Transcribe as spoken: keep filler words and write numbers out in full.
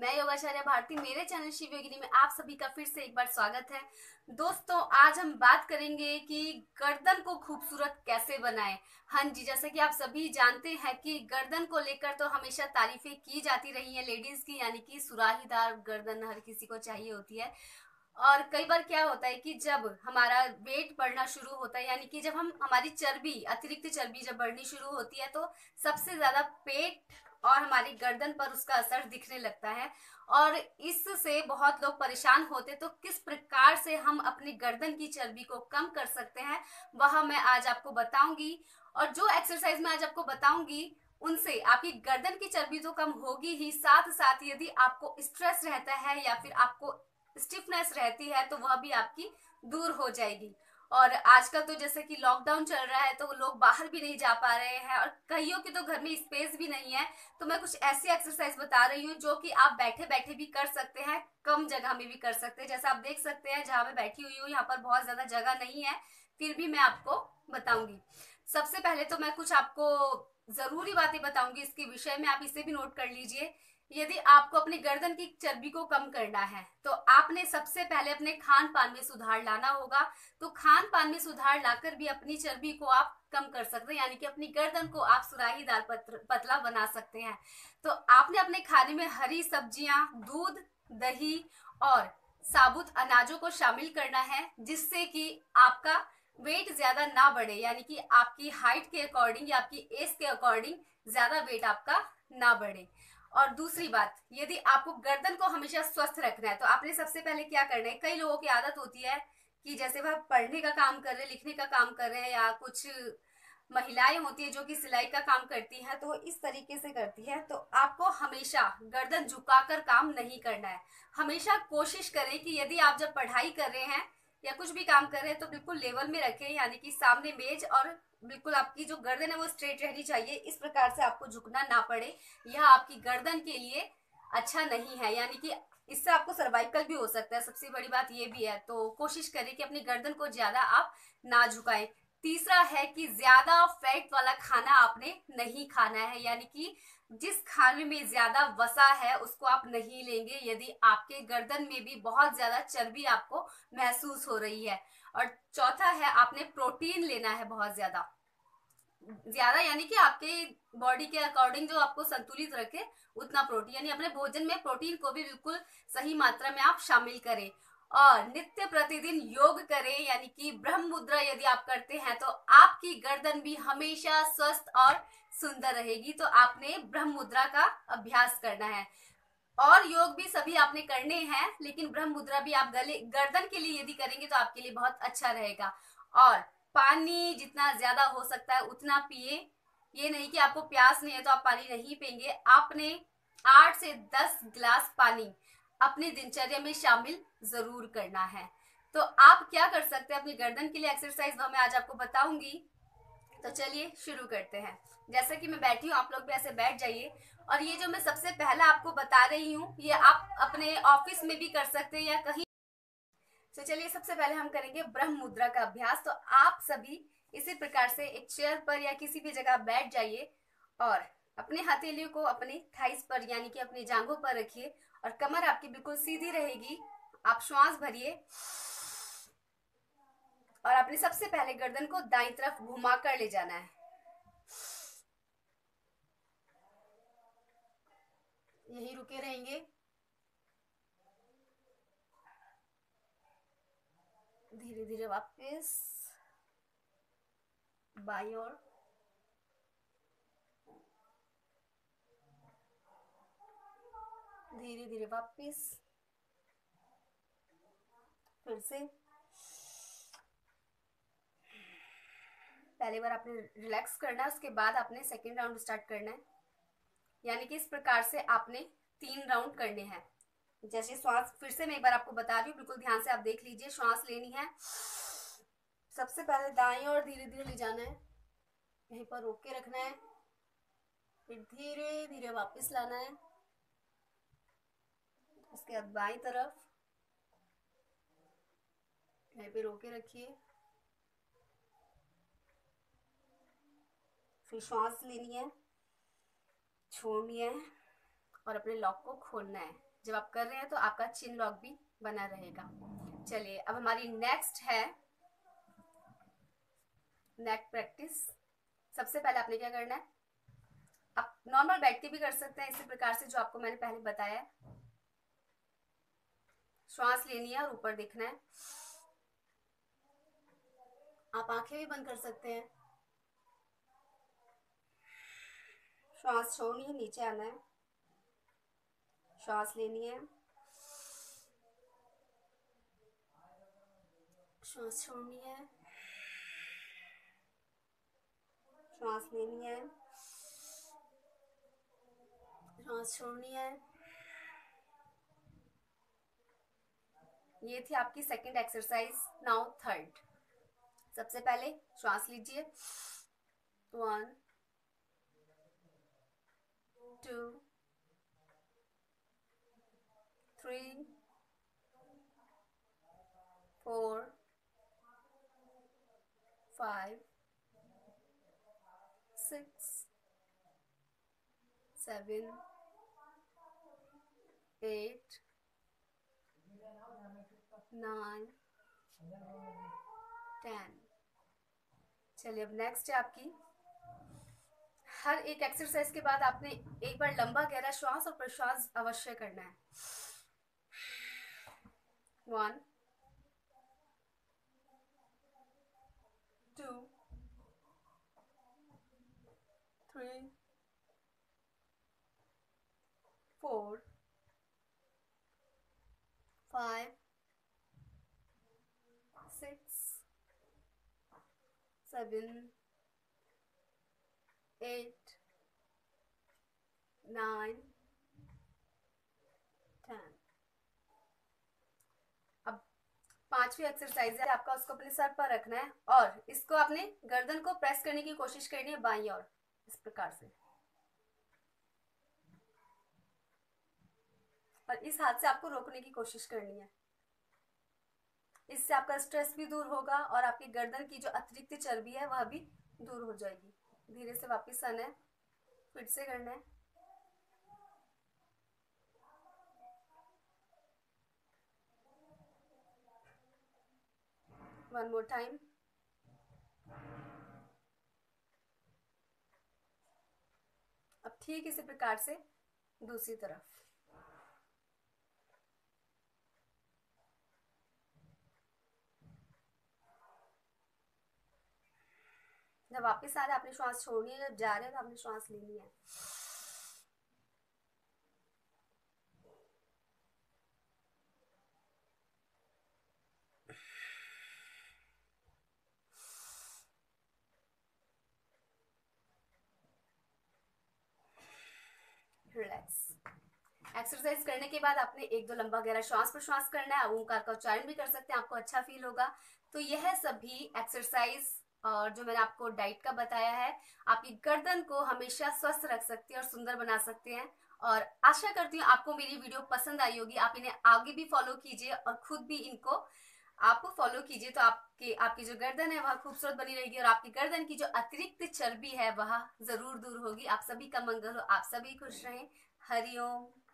मैं योगाचार्य भारती, मेरे चैनल शिव योगिनी में आप सभी का फिर से एक बार स्वागत है। दोस्तों, आज हम बात करेंगे कि गर्दन को खूबसूरत कैसे बनाएं। हाँ जी, जैसा कि आप सभी जानते हैं कि गर्दन को लेकर तो हमेशा तारीफें की जाती रही हैं लेडीज की, यानी कि सुराहीदार गर्दन हर किसी को चाहिए होती है। और कई बार क्या होता है कि जब हमारा वेट बढ़ना शुरू होता है, यानी कि जब हम हमारी चर्बी, अतिरिक्त चर्बी जब बढ़नी शुरू होती है, तो सबसे ज्यादा पेट और हमारी गर्दन पर उसका असर दिखने लगता है। और इससे बहुत लोग परेशान होते, तो किस प्रकार से हम अपनी गर्दन की चर्बी को कम कर सकते हैं वह मैं आज आपको बताऊंगी। और जो एक्सरसाइज मैं आज आपको बताऊंगी उनसे आपकी गर्दन की चर्बी तो कम होगी ही, साथ साथ यदि आपको स्ट्रेस रहता है या फिर आपको स्टिफनेस रहती है तो वह भी आपकी दूर हो जाएगी। और आजकल तो जैसे कि लॉकडाउन चल रहा है तो लोग बाहर भी नहीं जा पा रहे हैं और कईयों के तो घर में स्पेस भी नहीं है, तो मैं कुछ ऐसी एक्सरसाइज बता रही हूँ जो कि आप बैठे बैठे भी कर सकते हैं, कम जगह में भी कर सकते हैं। जैसा आप देख सकते हैं जहाँ मैं बैठी हुई हूँ यहाँ पर बहुत ज्यादा जगह नहीं है, फिर भी मैं आपको बताऊंगी। सबसे पहले तो मैं कुछ आपको जरूरी बातें बताऊंगी इसके विषय में, आप इसे भी नोट कर लीजिए। यदि आपको अपनी गर्दन की चर्बी को कम करना है तो आपने सबसे पहले अपने खान पान में सुधार लाना होगा। तो खान पान में सुधार लाकर भी अपनी चर्बी को आप कम कर सकते हैं, यानी कि अपनी गर्दन को आप सुराहीदार पतला बना सकते हैं। तो आपने अपने खाने में हरी सब्जियां, दूध, दही और साबुत अनाजों को शामिल करना है, जिससे कि आपका वेट ज्यादा ना बढ़े, यानी कि आपकी हाइट के अकॉर्डिंग या आपकी एज के अकॉर्डिंग ज्यादा वेट आपका ना बढ़े। और दूसरी बात, यदि आपको गर्दन को हमेशा स्वस्थ रखना है तो आपने सबसे पहले क्या करना है, कई लोगों की आदत होती है कि जैसे वह पढ़ने का काम कर रहे हैं, लिखने का काम कर रहे हैं, या कुछ महिलाएं होती है जो कि सिलाई का काम करती हैं तो इस तरीके से करती है। तो आपको हमेशा गर्दन झुकाकर काम नहीं करना है। हमेशा कोशिश करें कि यदि आप जब पढ़ाई कर रहे हैं या कुछ भी काम कर रहे हैं तो बिल्कुल लेवल में रखें, यानी कि सामने मेज, और बिल्कुल आपकी जो गर्दन है वो स्ट्रेट रहनी चाहिए। इस प्रकार से आपको झुकना ना पड़े, यह आपकी गर्दन के लिए अच्छा नहीं है, यानी कि इससे आपको सर्वाइकल भी हो सकता है, सबसे बड़ी बात ये भी है। तो कोशिश करें कि अपनी गर्दन को ज्यादा आप ना झुकाएं। तीसरा है कि ज्यादा फैट वाला खाना आपने नहीं खाना है, यानी कि जिस खाने में ज्यादा वसा है उसको आप नहीं लेंगे यदि आपके गर्दन में भी बहुत ज्यादा चर्बी आपको महसूस हो रही है। और चौथा है, आपने प्रोटीन लेना है बहुत ज्यादा ज्यादा यानी कि आपके बॉडी के अकॉर्डिंग जो आपको संतुलित रखे उतना प्रोटीन, यानी अपने भोजन में प्रोटीन को भी बिल्कुल सही मात्रा में आप शामिल करें। और नित्य प्रतिदिन योग करें, यानी कि ब्रह्म मुद्रा यदि आप करते हैं तो आपकी गर्दन भी हमेशा स्वस्थ और सुंदर रहेगी। तो आपने ब्रह्म मुद्रा का अभ्यास करना है, और योग भी सभी आपने करने हैं, लेकिन ब्रह्म मुद्रा भी आप गले गर्दन के लिए यदि करेंगे तो आपके लिए बहुत अच्छा रहेगा। और पानी जितना ज्यादा हो सकता है उतना पिए, ये नहीं कि आपको प्यास नहीं है तो आप पानी नहीं पिएंगे। आपने आठ से दस गिलास पानी अपनी दिनचर्या में शामिल जरूर करना है। तो आप क्या कर सकते हैं अपनी गर्दन के लिए एक्सरसाइज, वह मैं आज आपको बताऊंगी। तो चलिए शुरू करते हैं। जैसा कि मैं बैठी हूँ, आप लोग भी ऐसे बैठ जाइए। और ये जो मैं सबसे पहला आपको बता रही हूँ ये आप अपने ऑफिस में भी कर सकते हैं या कहीं। तो चलिए सबसे पहले हम करेंगे ब्रह्म मुद्रा का अभ्यास। तो आप सभी इसी प्रकार से एक चेयर पर या किसी भी जगह बैठ जाइए और अपने हथेलियों को अपने थाइस पर, यानी कि अपनी जांघों पर रखिए, और कमर आपकी बिल्कुल सीधी रहेगी। आप श्वास भरिए और आपने सबसे पहले गर्दन को दाईं तरफ घुमाकर ले जाना है। यही रुके रहेंगे, धीरे धीरे वापस बाईं ओर। धीरे धीरे वापस, फिर से। पहले बार आपने रिलैक्स करना है, उसके बाद आपने सेकेंड राउंड स्टार्ट करना है, यानी कि इस प्रकार से आपने तीन राउंड करने हैं। जैसे श्वास, फिर से मैं एक बार आपको बता रही हूँ, बिल्कुल ध्यान से आप देख लीजिए। श्वास लेनी है सबसे पहले दाईं ओर, धीरे धीरे ले जाना है, यहीं पर रोक के रखना है, फिर धीरे धीरे वापस लाना है। उसके बाद बाईं तरफ, यहाँ पे रोके रखिए, फिर श्वास लेनी है, छोड़नी है और अपने लॉक को खोलना है। जब आप कर रहे हैं तो आपका चिन लॉक भी बना रहेगा। चलिए अब हमारी नेक्स्ट है नेक प्रैक्टिस। सबसे पहले आपने क्या करना है, आप नॉर्मल बैठ के भी कर सकते हैं इसी प्रकार से जो आपको मैंने पहले बताया है। श्वास लेनी है और ऊपर देखना है। आप आंखें भी बंद कर सकते हैं। श्वास छोड़नी है, नीचे आना है, श्वास लेनी है, श्वास छोड़नी है, श्वास लेनी है, श्वास छोड़नी है। ये थी आपकी सेकंड एक्सरसाइज। Now third. सबसे पहले श्वास लीजिए, one two three four five six seven eight nine ten. चलिए अब नेक्स्ट है आपकी, हर एक एक्सरसाइज के बाद आपने एक बार लंबा गहरा श्वास और प्रश्वास अवश्य करना है। One two three four five Six, seven, eight, nine, ten. अब पांचवी एक्सरसाइज है आपका, उसको अपने सर पर रखना है और इसको आपने गर्दन को प्रेस करने की कोशिश करनी है बाईं ओर इस प्रकार से, और इस हाथ से आपको रोकने की कोशिश करनी है। इससे आपका स्ट्रेस भी दूर होगा और आपकी गर्दन की जो अतिरिक्त चर्बी है वह भी दूर हो जाएगी। धीरे से वापस आना है, फिर से करना है। One more time. अब ठीक इसी प्रकार से दूसरी तरफ। जब वापस आ रहे आपने श्वास छोड़नी है, जब जा रहे हैं तो आपने श्वास लेनी है। रिलैक्स। एक्सरसाइज करने के बाद आपने एक दो लंबा गहरा श्वास प्रश्वास करना है। ओंकार का उच्चारण भी कर सकते हैं, आपको अच्छा फील होगा। तो यह सभी एक्सरसाइज और जो मैंने आपको डाइट का बताया है आपकी गर्दन को हमेशा स्वस्थ रख सकती है और सुंदर बना सकते हैं। और आशा करती हूँ आपको मेरी वीडियो पसंद आई होगी। आप इन्हें आगे भी फॉलो कीजिए और खुद भी इनको आप फॉलो कीजिए, तो आपके आपकी जो गर्दन है वह खूबसूरत बनी रहेगी और आपकी गर्दन की जो अतिरिक्त चर्बी है वह जरूर दूर होगी। आप सभी का मंगल हो, आप सभी खुश रहें। हरिओम।